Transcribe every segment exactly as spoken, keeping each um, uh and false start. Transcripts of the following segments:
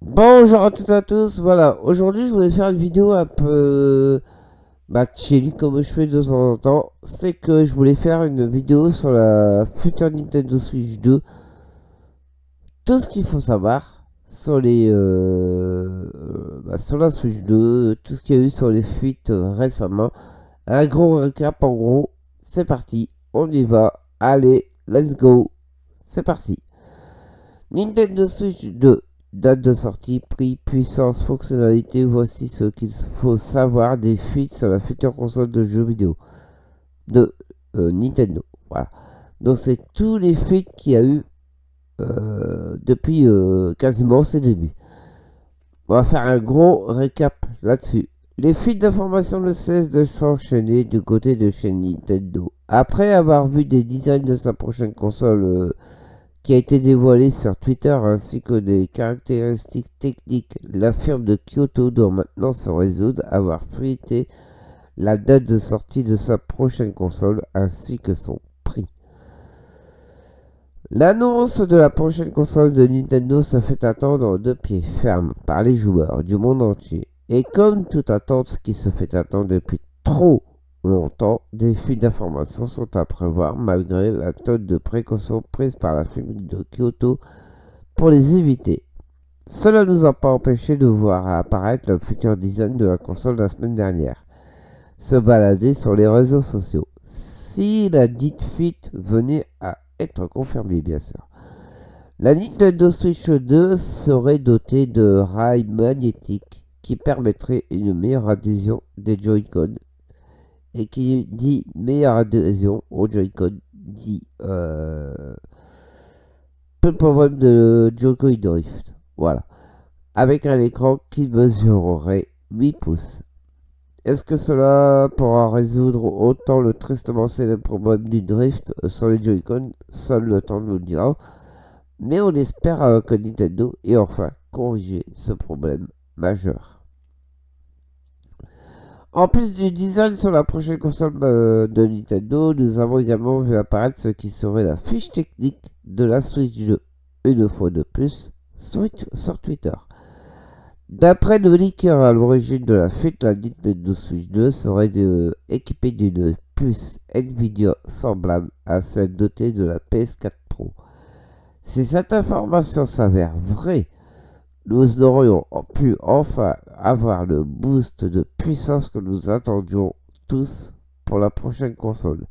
Bonjour à toutes et à tous, voilà, aujourd'hui je voulais faire une vidéo un peu bah, chill comme je fais de temps en temps. C'est que je voulais faire une vidéo sur la future Nintendo Switch deux. Tout ce qu'il faut savoir sur les euh, bah, sur la Switch deux, tout ce qu'il y a eu sur les fuites euh, récemment. Un gros récap en gros, c'est parti, on y va, allez, let's go, c'est parti. Nintendo Switch deux. Date de sortie, prix, puissance, fonctionnalité, voici ce qu'il faut savoir des fuites sur la future console de jeux vidéo de euh, Nintendo. Voilà. Donc c'est tous les fuites qu'il y a eu euh, depuis euh, quasiment ses débuts. On va faire un gros récap là-dessus. Les fuites d'informations ne cessent de s'enchaîner du côté de chez Nintendo. Après avoir vu des designs de sa prochaine console euh, qui a été dévoilé sur Twitter ainsi que des caractéristiques techniques, la firme de Kyoto doit maintenant se résoudre à avoir fuité la date de sortie de sa prochaine console ainsi que son prix. L'annonce de la prochaine console de Nintendo se fait attendre de pied ferme par les joueurs du monde entier. Et comme toute attente qui se fait attendre depuis trop longtemps, des fuites d'informations sont à prévoir malgré la tonne de précautions prises par la firme de Kyoto pour les éviter. Cela ne nous a pas empêché de voir apparaître le futur design de la console la semaine dernière se balader sur les réseaux sociaux. Si la dite fuite venait à être confirmée, bien sûr. La Nintendo Switch deux serait dotée de rails magnétiques qui permettraient une meilleure adhésion des Joy-Con. Et qui dit meilleure adhésion au Joy-Con dit euh, peu de problème de Joy-Con Drift. Voilà. Avec un écran qui mesurerait huit pouces. Est-ce que cela pourra résoudre autant le tristement célèbre problème du drift sur les Joy-Con? Seul le temps nous le dira. Mais on espère euh, que Nintendo ait enfin corrigé ce problème majeur. En plus du design sur la prochaine console euh, de Nintendo, nous avons également vu apparaître ce qui serait la fiche technique de la Switch deux, une fois de plus, sur Twitter. D'après le leaker à l'origine de la fuite, la Nintendo Switch deux serait euh, équipée d'une puce Nvidia semblable à celle dotée de la P S quatre Pro. Si cette information s'avère vraie, nous aurions pu enfin avoir le boost de puissance que nous attendions tous pour la prochaine console.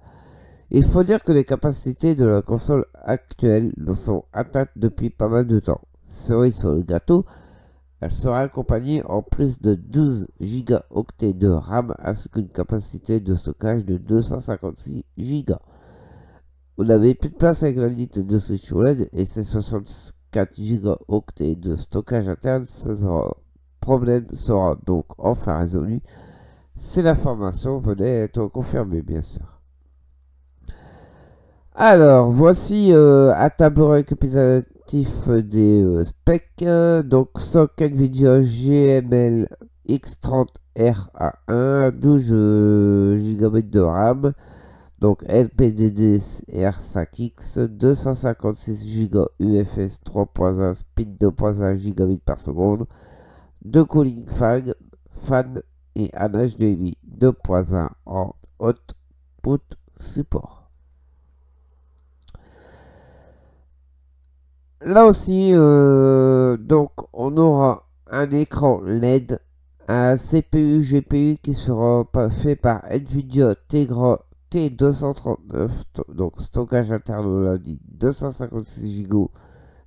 Il faut dire que les capacités de la console actuelle nous sont atteintes depuis pas mal de temps. Cerise sur le gâteau, elle sera accompagnée en plus de douze gigaoctets de RAM ainsi qu'une capacité de stockage de deux cent cinquante-six giga. Vous n'avez plus de place avec la Nintendo Switch O L E D et ses soixante-quatre gigaoctets de stockage interne. Ce sera, problème sera donc enfin résolu si l'information venait à être confirmée, bien sûr. Alors voici euh, un tableau récapitulatif des euh, specs. Donc soc Nvidia G M L X trente R A un, douze giga de RAM. Donc L P D D R cinq X, deux cent cinquante-six giga U F S trois point un, speed deux point un gigabits par seconde, deux cooling fans, fan et un H D M I deux point un en output support. Là aussi, euh, donc on aura un écran L E D, un C P U G P U qui sera fait par Nvidia Tegra T deux cent trente-neuf, donc stockage interne on l'a dit, deux cent cinquante-six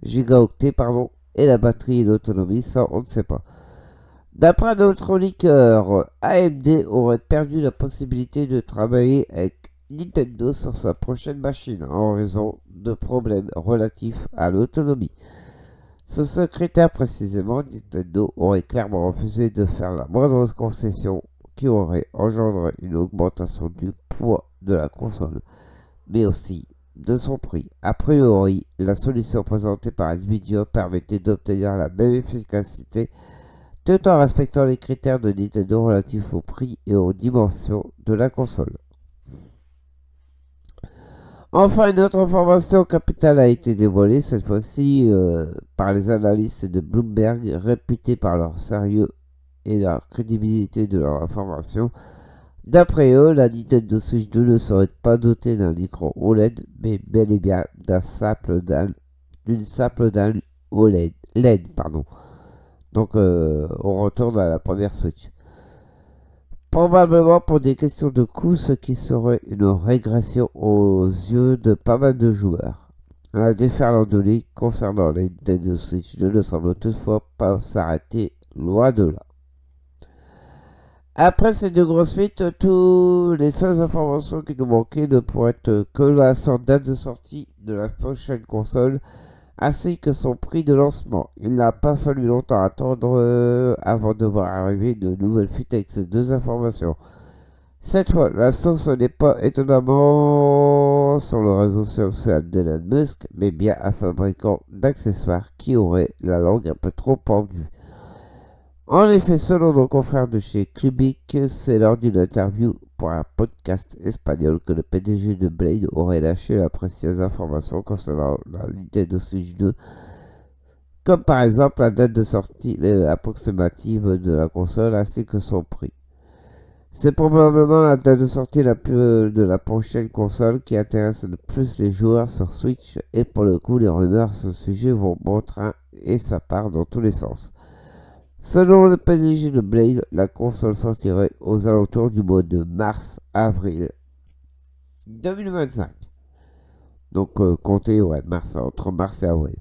gigaoctets pardon, et la batterie et l'autonomie, ça on ne sait pas. D'après notre leaker, A M D aurait perdu la possibilité de travailler avec Nintendo sur sa prochaine machine en raison de problèmes relatifs à l'autonomie. Ce secrétaire précisément, Nintendo aurait clairement refusé de faire la moindre concession qui aurait engendré une augmentation du poids de la console, mais aussi de son prix. A priori, la solution présentée par Nvidia permettait d'obtenir la même efficacité tout en respectant les critères de Nintendo relatifs au prix et aux dimensions de la console. Enfin, une autre information capitale a été dévoilée, cette fois-ci euh, par les analystes de Bloomberg, réputés par leur sérieux et la crédibilité de leur information. D'après eux, la Nintendo Switch deux ne serait pas dotée d'un écran O L E D, mais bel et bien d'un simple dalle, d'une simple dalle O L E D, L E D, pardon. Donc, euh, on retourne à la première Switch. Probablement pour des questions de coût, ce qui serait une régression aux yeux de pas mal de joueurs. La déferlante de leaks concernant la Nintendo Switch deux ne semble toutefois pas s'arrêter, loin de là. Après ces deux grosses fuites, toutes les seules informations qui nous manquaient ne pourraient être que la date de sortie de la prochaine console, ainsi que son prix de lancement. Il n'a pas fallu longtemps attendre euh, avant de voir arriver de nouvelles fuites avec ces deux informations. Cette fois, la source n'est pas étonnamment sur le réseau social d'Elon Musk, mais bien un fabricant d'accessoires qui aurait la langue un peu trop pendue. En effet, selon nos confrères de chez Kubik, c'est lors d'une interview pour un podcast espagnol que le P D G de Blade aurait lâché la précieuse information concernant la Nintendo Switch deux, comme par exemple la date de sortie approximative de la console ainsi que son prix. C'est probablement la date de sortie la plus de la prochaine console qui intéresse le plus les joueurs sur Switch, et pour le coup les rumeurs sur ce sujet vont bon train et ça part dans tous les sens. Selon le P D G de Blade, la console sortirait aux alentours du mois de mars-avril deux mille vingt-cinq. Donc euh, comptez ouais, mars, entre mars et avril.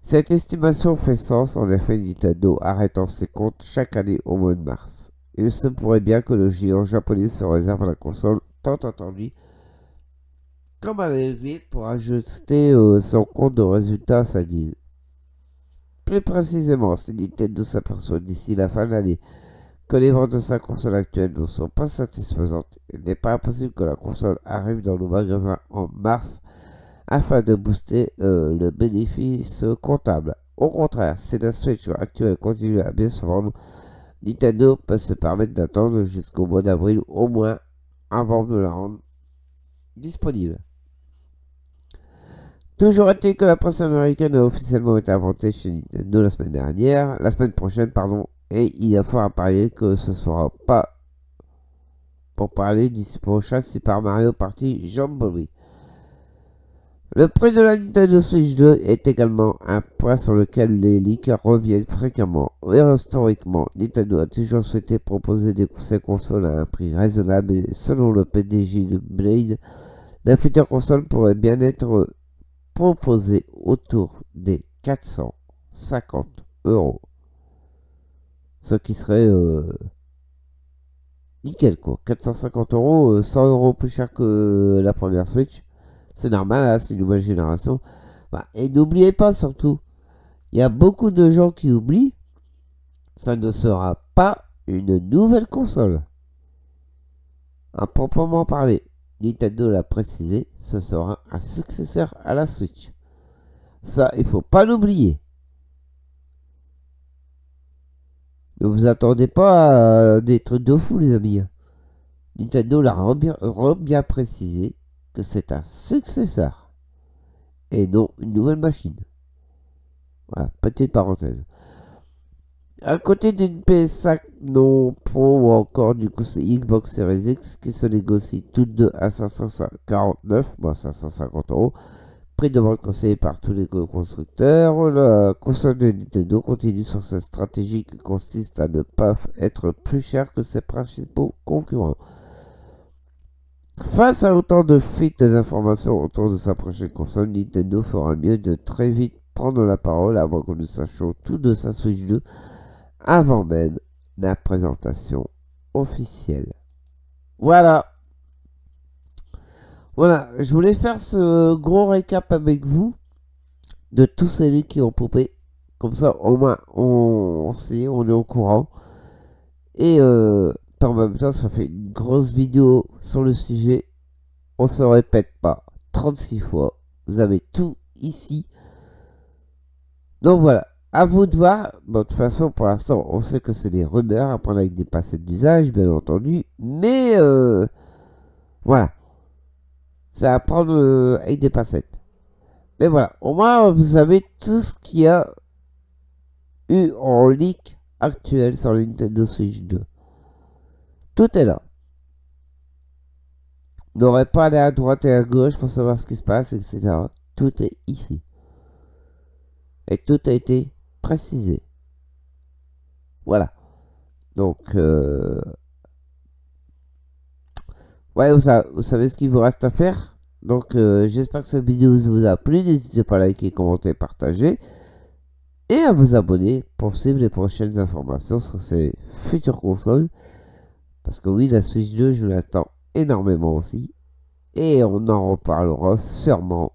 Cette estimation fait sens, en effet Nintendo arrêtant ses comptes chaque année au mois de mars. Il se pourrait bien que le géant japonais se réserve la console tant attendue comme un levier pour ajuster euh, son compte de résultats à sa guise. Plus précisément, si Nintendo s'aperçoit d'ici la fin de l'année que les ventes de sa console actuelle ne sont pas satisfaisantes, il n'est pas impossible que la console arrive dans nos magasins en mars afin de booster euh, le bénéfice comptable. Au contraire, si la Switch actuelle continue à bien se vendre, Nintendo peut se permettre d'attendre jusqu'au mois d'avril au moins avant de la rendre disponible. Toujours est-il que la presse américaine a officiellement été inventée chez Nintendo la semaine dernière, la semaine prochaine, pardon, et il y a fort à parier que ce ne sera pas pour parler du prochain Super Mario Party Jamboree. Le prix de la Nintendo Switch deux est également un point sur lequel les leaks reviennent fréquemment. Et historiquement, Nintendo a toujours souhaité proposer ses consoles à un prix raisonnable et selon le P D G de Blade, la future console pourrait bien être proposé autour des quatre cent cinquante euros, ce qui serait euh, nickel quoi, quatre cent cinquante euros, cent euros plus cher que la première Switch, c'est normal hein, c'est une nouvelle génération, bah, et n'oubliez pas surtout, il y a beaucoup de gens qui oublient, ça ne sera pas une nouvelle console, à proprement parler. Nintendo l'a précisé, ce sera un successeur à la Switch. Ça, il faut pas l'oublier. Ne vous attendez pas à des trucs de fou, les amis. Nintendo l'a bien, bien précisé que c'est un successeur et non une nouvelle machine. Voilà, petite parenthèse. À côté d'une P S cinq non pro ou encore du coup Xbox Series X qui se négocie toutes deux à cinq cent quarante-neuf, bon, cinq cent cinquante euros, prix de vente conseillé par tous les constructeurs, la console de Nintendo continue sur sa stratégie qui consiste à ne pas être plus chère que ses principaux concurrents. Face à autant de fuites d'informations autour de sa prochaine console, Nintendo fera mieux de très vite prendre la parole avant que nous sachions tout de sa Switch deux, avant même la présentation officielle. Voilà. Voilà, je voulais faire ce gros récap avec vous de tous ces leaks qui ont popé. Comme ça, au moins, on, on sait, on est au courant. Et euh, en même temps, ça fait une grosse vidéo sur le sujet. On se répète pas trente-six fois. Vous avez tout ici. Donc voilà. À vous de voir, bon, de toute façon pour l'instant on sait que c'est des rumeurs à prendre avec des pincettes d'usage bien entendu, mais euh, voilà, ça va prendre euh, avec des pincettes. Mais voilà, au moins vous savez tout ce qu'il y a eu en leak actuel sur le Nintendo Switch deux. Tout est là. N'aurait pas aller à droite et à gauche pour savoir ce qui se passe, et cetera. Tout est ici. Et tout a été précisé. Voilà. Donc, euh... ouais, vous, sa vous savez ce qu'il vous reste à faire. Donc, euh, j'espère que cette vidéo vous a plu. N'hésitez pas à liker, commenter, partager. Et à vous abonner pour suivre les prochaines informations sur ces futures consoles. Parce que oui, la Switch deux, je l'attends énormément aussi. Et on en reparlera sûrement.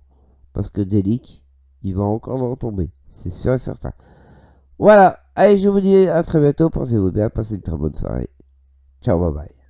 Parce que des leaks, il va encore en tomber. C'est sûr et certain. Voilà. Allez, je vous dis à très bientôt. Pensez-vous bien. Passez une très bonne soirée. Ciao, bye bye.